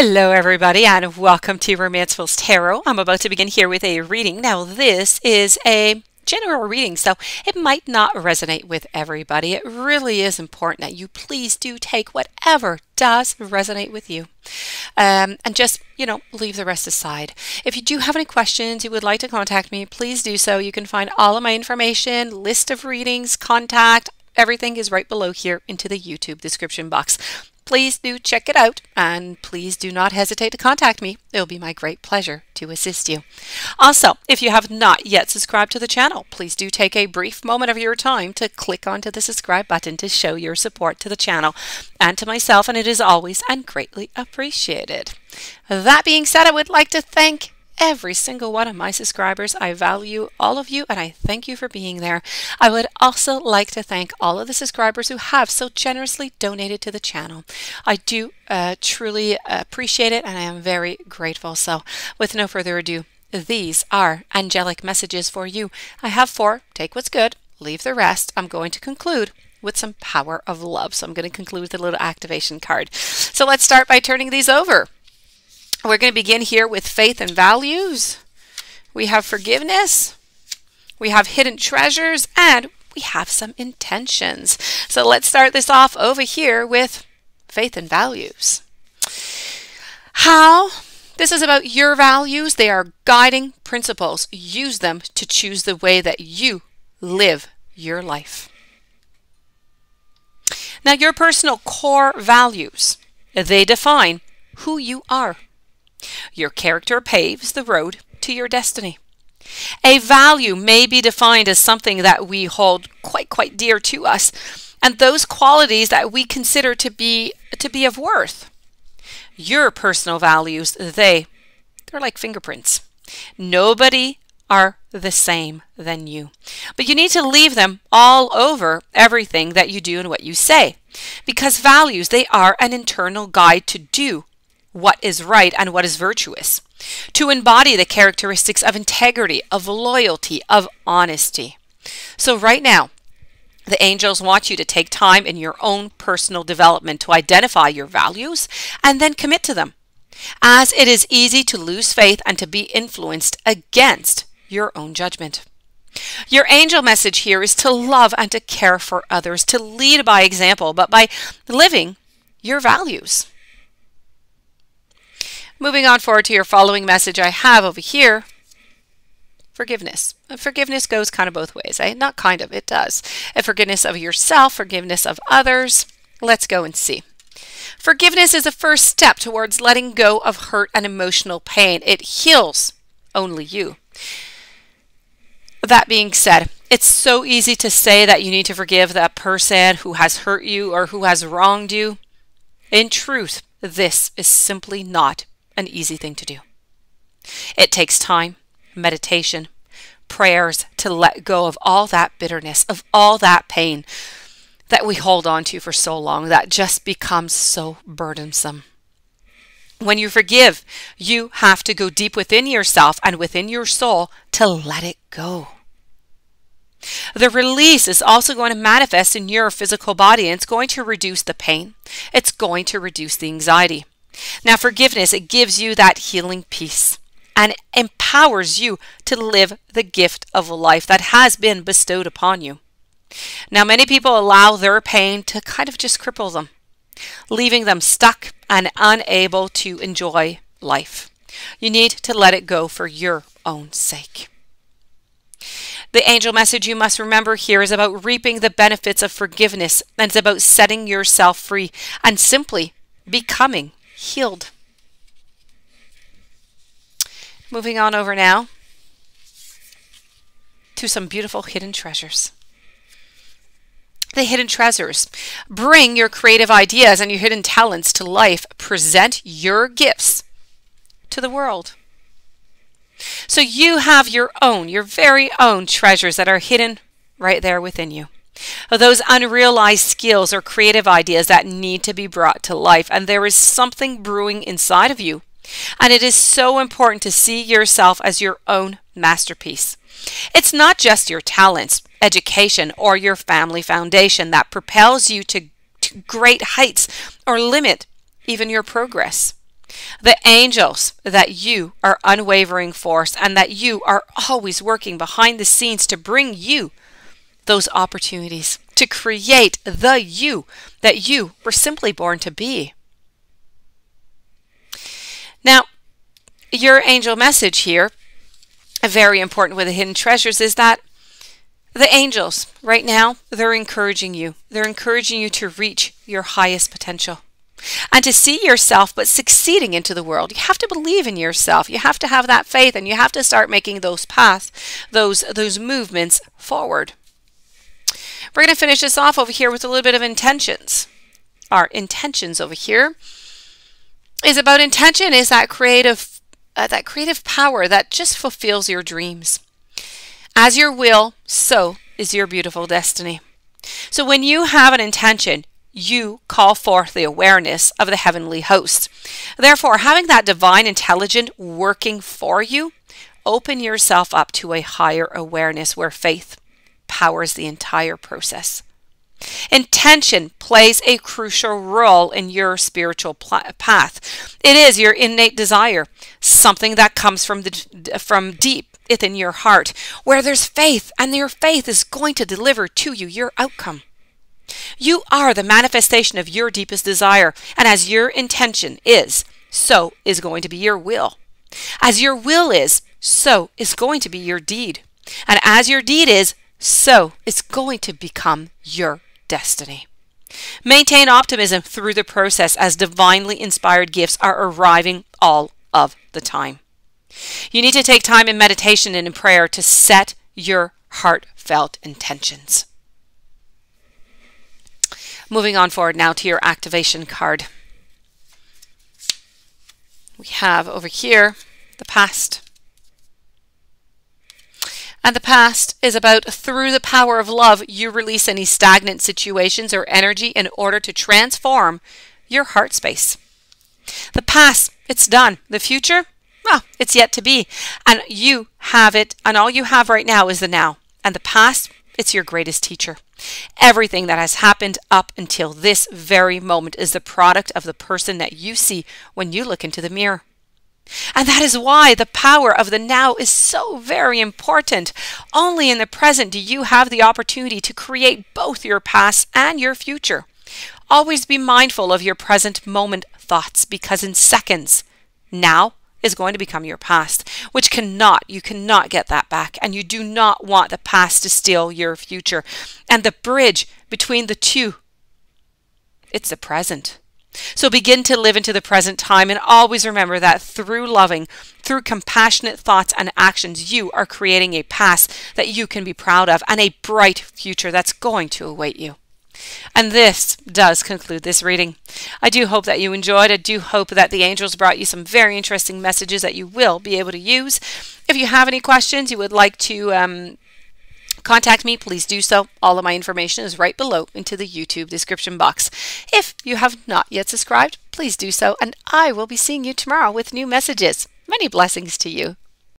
Hello everybody and welcome to Romancefull Tarot. I'm about to begin here with a reading. Now this is a general reading, so it might not resonate with everybody. It really is important that you please do take whatever does resonate with you and just, leave the rest aside. If you do have any questions, you would like to contact me, please do so. You can find all of my information, list of readings, contact, everything is right below here into the YouTube description box. Please do check it out and please do not hesitate to contact me. It'll be my great pleasure to assist you. Also, if you have not yet subscribed to the channel, please do take a brief moment of your time to click onto the subscribe button to show your support to the channel and to myself, and it is always and greatly appreciated. That being said, I would like to thank every single one of my subscribers. I value all of you and I thank you for being there. I would also like to thank all of the subscribers who have so generously donated to the channel. I do truly appreciate it and I am very grateful. So with no further ado, these are angelic messages for you. I have four. Take what's good, leave the rest. I'm going to conclude with some power of love. So I'm going to conclude with a little activation card. So let's start by turning these over. We're going to begin here with faith and values. We have forgiveness. We have hidden treasures and we have some intentions. So let's start this off over here with faith and values. How? This is about your values. They are guiding principles. Use them to choose the way that you live your life. Now, your personal core values, they define who you are. Your character paves the road to your destiny. A value may be defined as something that we hold quite dear to us, and those qualities that we consider to be of worth. Your personal values, they're like fingerprints. Nobody are the same than you, but you need to leave them all over everything that you do and what you say, because values, they are an internal guide to do what is right and what is virtuous, to embody the characteristics of integrity, of loyalty, of honesty. So right now, the angels want you to take time in your own personal development to identify your values and then commit to them, as it is easy to lose faith and to be influenced against your own judgment. Your angel message here is to love and to care for others, to lead by example, but by living your values. Moving on forward to your following message I have over here, forgiveness. Forgiveness goes kind of both ways, eh? Not kind of, it does. A forgiveness of yourself, forgiveness of others. Let's go and see. Forgiveness is a first step towards letting go of hurt and emotional pain. It heals only you. That being said, it's so easy to say that you need to forgive that person who has hurt you or who has wronged you. In truth, this is simply not an easy thing to do. It takes time, meditation, prayers to let go of all that bitterness, of all that pain that we hold on to for so long, that just becomes so burdensome. When you forgive, you have to go deep within yourself and within your soul to let it go. The release is also going to manifest in your physical body, and it's going to reduce the pain. It's going to reduce the anxiety. Now, forgiveness, it gives you that healing peace and empowers you to live the gift of life that has been bestowed upon you. Now, many people allow their pain to kind of just cripple them, leaving them stuck and unable to enjoy life. You need to let it go for your own sake. The angel message you must remember here is about reaping the benefits of forgiveness, and it's about setting yourself free and simply becoming healed. Moving on over now to some beautiful hidden treasures. The hidden treasures. Bring your creative ideas and your hidden talents to life. Present your gifts to the world. So you have your very own treasures that are hidden right there within you. Those unrealized skills or creative ideas that need to be brought to life. And there is something brewing inside of you. And it is so important to see yourself as your own masterpiece. It's not just your talents, education, or your family foundation that propels you to great heights or limit even your progress. The angels, that you are unwavering force and that you are always working behind the scenes to bring you those opportunities, to create the you that you were simply born to be. Now, your angel message here, very important with the hidden treasures, is that the angels right now, they're encouraging you. They're encouraging you to reach your highest potential and to see yourself but succeeding into the world. You have to believe in yourself. You have to have that faith, and you have to start making those paths, those movements forward. We're going to finish this off over here with a little bit of intentions. Our intentions over here is about intention, is that creative power that just fulfills your dreams. As your will, so is your beautiful destiny. So when you have an intention, you call forth the awareness of the heavenly host. Therefore, having that divine intelligence working for you, open yourself up to a higher awareness where faith powers the entire process. Intention plays a crucial role in your spiritual path. It is your innate desire, something that comes from deep within your heart, where there's faith, and your faith is going to deliver to you your outcome. You are the manifestation of your deepest desire, and as your intention is, so is going to be your will. As your will is, so is going to be your deed. And as your deed is, so it's going to become your destiny. Maintain optimism through the process, as divinely inspired gifts are arriving all of the time. You need to take time in meditation and in prayer to set your heartfelt intentions. Moving on forward now to your activation card. We have over here the past. And the past is about, through the power of love, you release any stagnant situations or energy in order to transform your heart space. The past, it's done. The future, well, it's yet to be. And you have it, and all you have right now is the now. And the past, it's your greatest teacher. Everything that has happened up until this very moment is the product of the person that you see when you look into the mirror. And that is why the power of the now is so very important. Only in the present do you have the opportunity to create both your past and your future. Always be mindful of your present moment thoughts, because in seconds, now is going to become your past, which you cannot get that back. And you do not want the past to steal your future. And the bridge between the two, it's the present. So begin to live into the present time, and always remember that through loving, through compassionate thoughts and actions, you are creating a past that you can be proud of and a bright future that's going to await you. And this does conclude this reading. I do hope that you enjoyed. I do hope that the angels brought you some very interesting messages that you will be able to use. If you have any questions you would like to contact me, please do so. All of my information is right below into the YouTube description box. If you have not yet subscribed, please do so, and I will be seeing you tomorrow with new messages. Many blessings to you.